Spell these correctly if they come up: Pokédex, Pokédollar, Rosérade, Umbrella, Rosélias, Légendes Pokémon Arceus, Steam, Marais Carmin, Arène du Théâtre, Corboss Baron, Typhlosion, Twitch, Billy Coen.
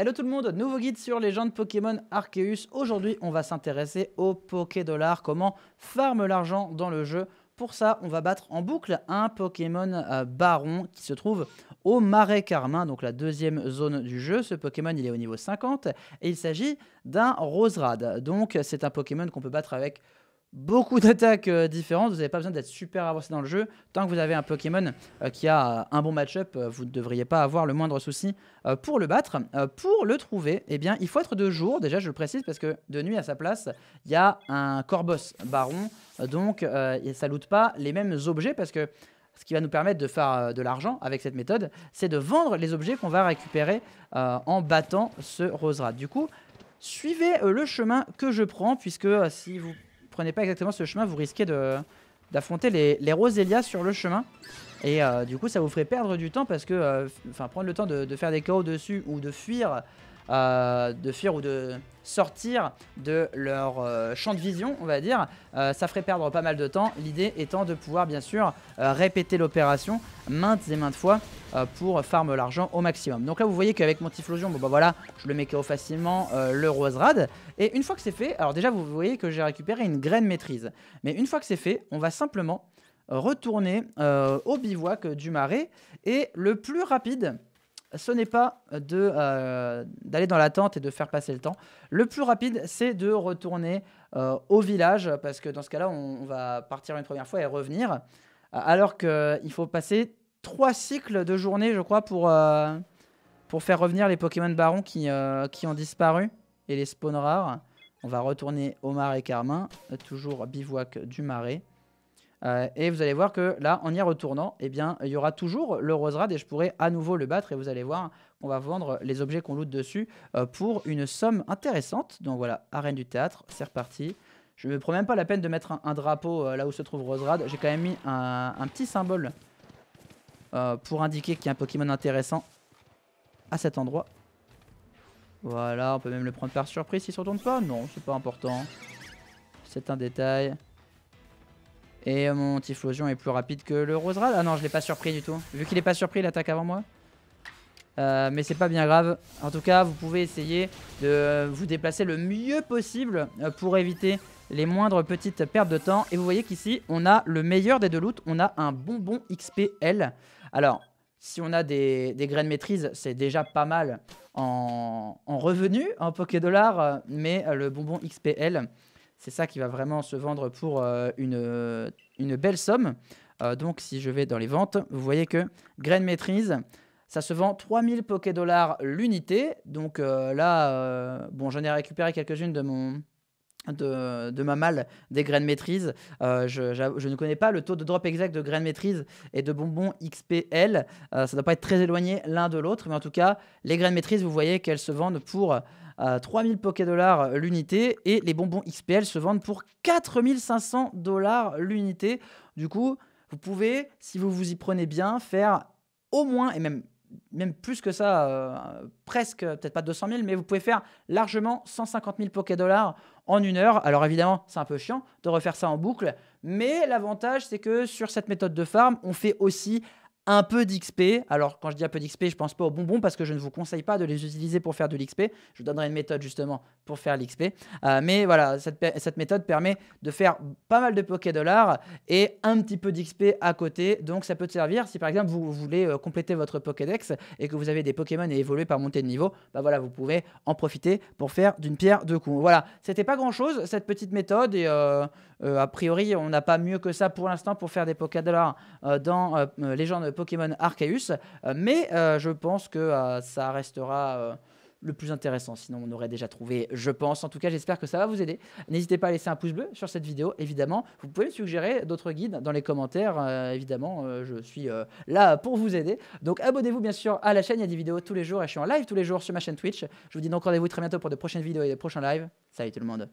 Hello tout le monde, nouveau guide sur Légendes Pokémon Arceus. Aujourd'hui, on va s'intéresser au Pokédollar, comment farmer l'argent dans le jeu. Pour ça, on va battre en boucle un Pokémon Baron qui se trouve au Marais Carmin, donc la deuxième zone du jeu. Ce Pokémon, il est au niveau 50 et il s'agit d'un Rosérade. Donc, c'est un Pokémon qu'on peut battre avec beaucoup d'attaques différentes, vous n'avez pas besoin d'être super avancé dans le jeu. Tant que vous avez un Pokémon qui a un bon match-up, vous ne devriez pas avoir le moindre souci pour le battre. Pour le trouver, eh bien, il faut être de jour, déjà je le précise, parce que de nuit à sa place, il y a un Corboss Baron. Donc ça ne loot pas les mêmes objets, parce que ce qui va nous permettre de faire de l'argent avec cette méthode, c'est de vendre les objets qu'on va récupérer en battant ce Rosérade. Du coup, suivez le chemin que je prends, puisque si vous prenez pas exactement ce chemin, vous risquez d'affronter les Rosélias sur le chemin. Et du coup, ça vous ferait perdre du temps parce que prendre le temps de faire des KO dessus ou de fuir ou de sortir de leur champ de vision, on va dire, ça ferait perdre pas mal de temps. L'idée étant de pouvoir bien sûr répéter l'opération maintes et maintes fois pour farmer l'argent au maximum. Donc là vous voyez qu'avec mon Typhlosion, bon bah voilà, je le mets KO facilement le Rosérade. Et une fois que c'est fait, alors déjà vous voyez que j'ai récupéré une graine maîtrise. Mais une fois que c'est fait, on va simplement retourner au bivouac du Marais et le plus rapide. Ce n'est pas d'aller dans la tente et de faire passer le temps. Le plus rapide, c'est de retourner au village, parce que dans ce cas-là, on va partir une première fois et revenir. Alors qu'il faut passer 3 cycles de journée, je crois, pour faire revenir les Pokémon Barons qui ont disparu et les spawns rares. On va retourner au Marais Carmin, toujours bivouac du Marais. Et vous allez voir que là, en y retournant, eh bien, il y aura toujours le Rosérade et je pourrai à nouveau le battre. Et vous allez voir qu'on va vendre les objets qu'on loot dessus pour une somme intéressante. Donc voilà, Arène du Théâtre, c'est reparti. Je ne me prends même pas la peine de mettre un drapeau là où se trouve Rosérade. J'ai quand même mis un petit symbole pour indiquer qu'il y a un Pokémon intéressant à cet endroit. Voilà, on peut même le prendre par surprise s'il ne se retourne pas. Non, c'est pas important. C'est un détail. Et mon Typhlosion est plus rapide que le Rosérade. Ah non, je l'ai pas surpris du tout. Vu qu'il est pas surpris, il attaque avant moi. Mais c'est pas bien grave. En tout cas, vous pouvez essayer de vous déplacer le mieux possible pour éviter les moindres petites pertes de temps. Et vous voyez qu'ici, on a le meilleur des deux loots. On a un bonbon XPL. Alors, si on a des graines maîtrise, c'est déjà pas mal en revenus, en Pokédollar. Mais le bonbon XPL... c'est ça qui va vraiment se vendre pour une belle somme. Donc, si je vais dans les ventes, vous voyez que graines maîtrise, ça se vend 3000 Pokédollars l'unité. Donc là, bon, j'en ai récupéré quelques-unes de ma malle des graines maîtrise. Je ne connais pas le taux de drop exact de graines maîtrise et de bonbons XPL. Ça ne doit pas être très éloigné l'un de l'autre. Mais en tout cas, les graines maîtrise, vous voyez qu'elles se vendent pour... 3000 Pokédollars l'unité et les bonbons XPL se vendent pour 4500 $ l'unité. Du coup, vous pouvez, si vous vous y prenez bien, faire au moins, et même plus que ça, presque, peut-être pas 200 000, mais vous pouvez faire largement 150 000 Pokédollars en une heure. Alors évidemment, c'est un peu chiant de refaire ça en boucle, mais l'avantage, c'est que sur cette méthode de farm, on fait aussi... un peu d'XP. Alors quand je dis un peu d'XP, je pense pas aux bonbons parce que je ne vous conseille pas de les utiliser pour faire de l'XP. Je vous donnerai une méthode justement pour faire l'XP. Mais voilà, cette méthode permet de faire pas mal de Pokédollars et un petit peu d'XP à côté. Donc ça peut te servir si par exemple vous voulez compléter votre Pokédex et que vous avez des Pokémon et évoluer par montée de niveau. Bah voilà, vous pouvez en profiter pour faire d'une pierre deux coups. Voilà, c'était pas grand chose cette petite méthode et a priori on n'a pas mieux que ça pour l'instant pour faire des Pokédollars dans Légendes Pokémon Arceus, mais je pense que ça restera le plus intéressant, sinon on aurait déjà trouvé, je pense. En tout cas, j'espère que ça va vous aider. N'hésitez pas à laisser un pouce bleu sur cette vidéo, évidemment. Vous pouvez me suggérer d'autres guides dans les commentaires, évidemment, je suis là pour vous aider. Donc abonnez-vous bien sûr à la chaîne, il y a des vidéos tous les jours et je suis en live tous les jours sur ma chaîne Twitch. Je vous dis donc rendez-vous très bientôt pour de prochaines vidéos et de prochains lives. Salut tout le monde.